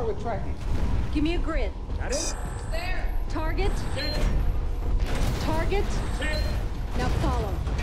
start with tracking. Give me a grid. Got it? There. Target. Target. Now follow.